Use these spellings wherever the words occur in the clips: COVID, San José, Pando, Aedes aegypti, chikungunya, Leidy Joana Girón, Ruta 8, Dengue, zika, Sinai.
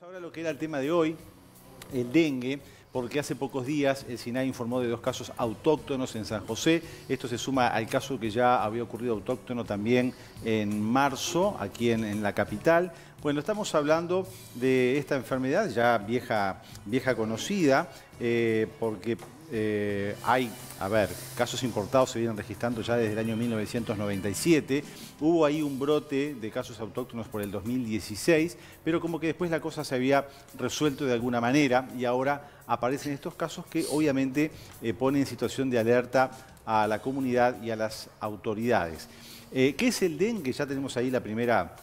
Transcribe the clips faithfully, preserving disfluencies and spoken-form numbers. Ahora lo que era el tema de hoy, el dengue, porque hace pocos días el Sinai informó de dos casos autóctonos en San José. Esto se suma al caso que ya había ocurrido autóctono también en marzo, aquí en, en la capital. Bueno, estamos hablando de esta enfermedad ya vieja, vieja conocida, eh, porque eh, hay, a ver, casos importados se vienen registrando ya desde el año mil novecientos noventa y siete. Hubo ahí un brote de casos autóctonos por el dos mil dieciséis, pero como que después la cosa se había resuelto de alguna manera y ahora aparecen estos casos que obviamente eh, ponen en situación de alerta a la comunidad y a las autoridades. Eh, ¿Qué es el dengue? Ya tenemos ahí la primera,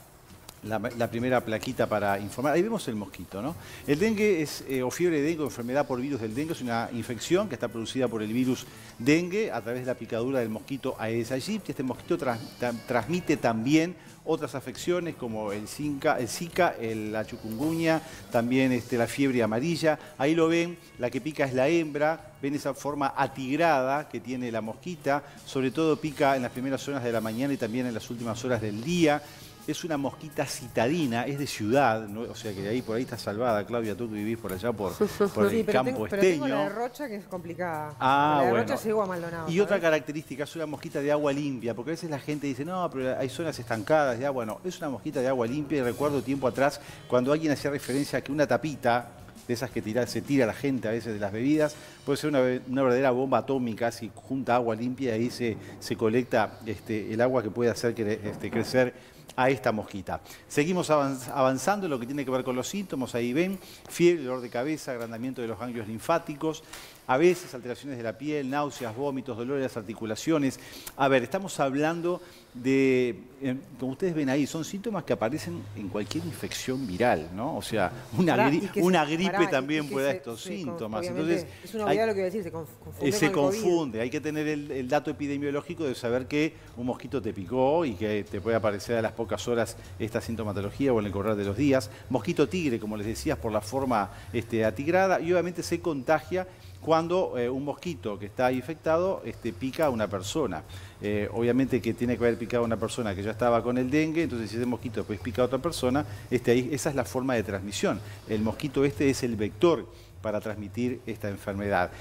la, la primera plaquita para informar. Ahí vemos el mosquito, ¿no? El dengue es, eh, o fiebre de dengue, o enfermedad por virus del dengue, es una infección que está producida por el virus dengue a través de la picadura del mosquito Aedes aegypti. Este mosquito tra tra transmite también otras afecciones como el zika, el zika el, la chikungunya, también este, la fiebre amarilla. Ahí lo ven, la que pica es la hembra, ven esa forma atigrada que tiene la mosquita, sobre todo pica en las primeras horas de la mañana y también en las últimas horas del día. Es una mosquita citadina, es de ciudad, ¿no? O sea que de ahí por ahí está salvada, Claudia, tú que vivís por allá, por, por el sí, campo tengo, esteño. Pero tengo la de Rocha, que es complicada. Ah, la de Rocha llegó a Maldonado. Y otra característica, es una mosquita de agua limpia, porque a veces la gente dice, no, pero hay zonas estancadas de agua. No, es una mosquita de agua limpia. Y recuerdo tiempo atrás, cuando alguien hacía referencia a que una tapita, de esas que tira, se tira la gente a veces de las bebidas, puede ser una, una verdadera bomba atómica, si junta agua limpia y ahí se, se colecta este, el agua que puede hacer cre, este, crecer a esta mosquita. Seguimos avanzando en lo que tiene que ver con los síntomas, ahí ven, fiebre, dolor de cabeza, agrandamiento de los ganglios linfáticos, a veces alteraciones de la piel, náuseas, vómitos, dolor de las articulaciones. A ver, estamos hablando de, eh, como ustedes ven ahí, son síntomas que aparecen en cualquier infección viral, ¿no? O sea, una, pará, gri una se, gripe pará, también puede dar estos se, síntomas. Entonces, es una obviedad hay, lo que voy a decir, se confunde. Eh, se con el confunde, COVID. Hay que tener el, el dato epidemiológico de saber que un mosquito te picó y que te puede aparecer a las pocas horas esta sintomatología o en el correr de los días. Mosquito tigre, como les decías, por la forma este, atigrada, y obviamente se contagia cuando eh, un mosquito que está infectado este, pica a una persona. Eh, obviamente que tiene que haber picado a una persona que ya estaba con el dengue, entonces si ese mosquito después pica a otra persona, este, ahí, esa es la forma de transmisión. El mosquito este es el vector para transmitir esta enfermedad.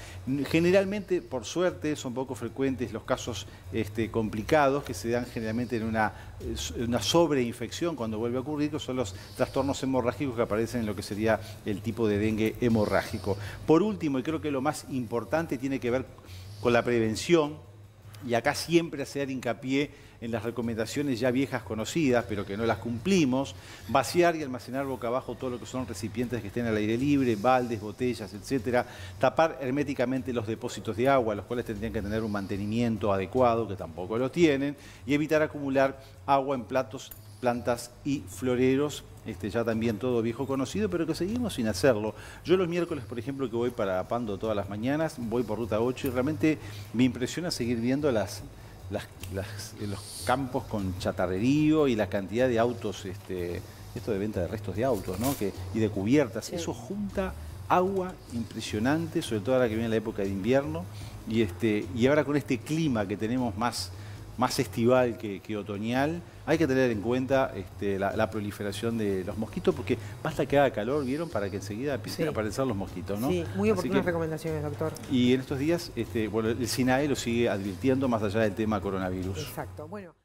Generalmente, por suerte, son poco frecuentes los casos este, complicados que se dan generalmente en una, una sobreinfección cuando vuelve a ocurrir, que son los trastornos hemorrágicos que aparecen en lo que sería el tipo de dengue hemorrágico. Por último, y creo que lo más importante tiene que ver con la prevención, y acá siempre hacer hincapié en las recomendaciones ya viejas conocidas, pero que no las cumplimos, vaciar y almacenar boca abajo todo lo que son recipientes que estén al aire libre, baldes, botellas, etcétera, tapar herméticamente los depósitos de agua, los cuales tendrían que tener un mantenimiento adecuado, que tampoco lo tienen, y evitar acumular agua en platos, plantas y floreros, este, ya también todo viejo conocido, pero que seguimos sin hacerlo. Yo los miércoles, por ejemplo, que voy para Pando todas las mañanas, voy por Ruta ocho y realmente me impresiona seguir viendo las... Las, las, los campos con chatarrerío y la cantidad de autos, este, esto de venta de restos de autos, ¿no? Que, y de cubiertas, sí. Eso junta agua impresionante, sobre todo ahora que viene la época de invierno, y, este, y ahora con este clima que tenemos más, más estival que, que otoñal, hay que tener en cuenta este, la, la proliferación de los mosquitos, porque basta que haga calor, ¿vieron? Para que enseguida empiecen sí. a aparecer los mosquitos, ¿no? Sí, muy oportunas que, recomendaciones, doctor. Y en estos días, este, bueno, el Sinai lo sigue advirtiendo más allá del tema coronavirus. Exacto, bueno.